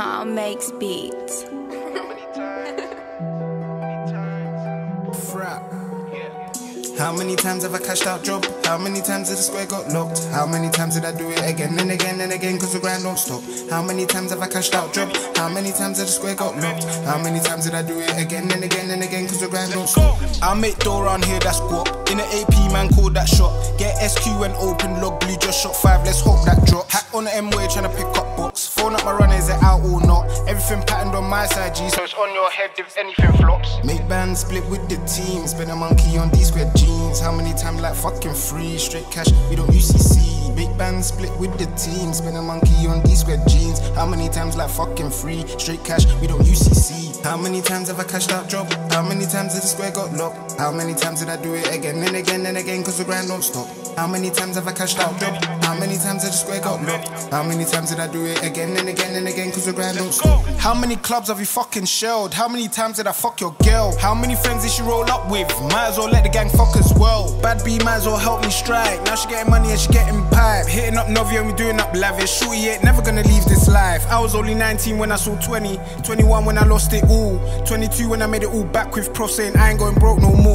Tom makes beats. How many times have I cashed out job? How many times did the square got locked? How many times did I do it again and again and again, cause the grind don't stop? How many times have I cashed out job? How many times did the square got locked? How many times did I do it again and again and again, cause the grind don't stop? I make dough round here, that's guap. In the AP, man, call that shot. Get SQ and open log blue, just shot 5, let's hope that drop. Hat on the M-way, tryna pick up box. Phone up my runner, is it out or not? Everything patterned on my side, G, so it's on your head if anything flops. Make bands, split with the team. Spend a monkey on D-squared G. How many times like fucking free? Straight cash, we don't UCC. Big band split with the team. Spin a monkey on D-squared jeans. How many times like fucking free? Straight cash, we don't UCC. How many times have I cashed out job? How many times did the square got locked? How many times did I do it again and again and again, cause the grind don't stop? How many times have I cashed out job? How many times did the square got locked? How many times did I do it again and again and again, cause the grind don't stop? How many clubs have you fucking shelled? How many times did I fuck your girl? How many friends did she roll up with? Might as well let the gang fuck as well. Bad B might as well help me strike. Now she getting money and she getting pipe. Hitting up Novio and we doing up lavish. Shorty ain't never gonna leave this life. I was only 19 when I saw 20, 21 when I lost it all, 22 when I made it all back with Prof saying I ain't going broke no more.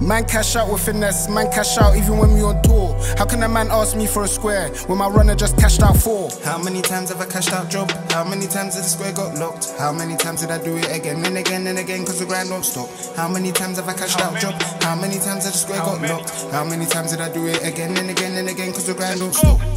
Man cash out with finesse, man cash out even when we on tour. How can a man ask me for a square when my runner just cashed out 4? How many times have I cashed out job? How many times did the square got locked? How many times did I do it again and again and again, cause the grind don't stop? How many times have I cashed out job? How many times did the square got locked? How many times did I do it again and again and again, cause the grind don't stop?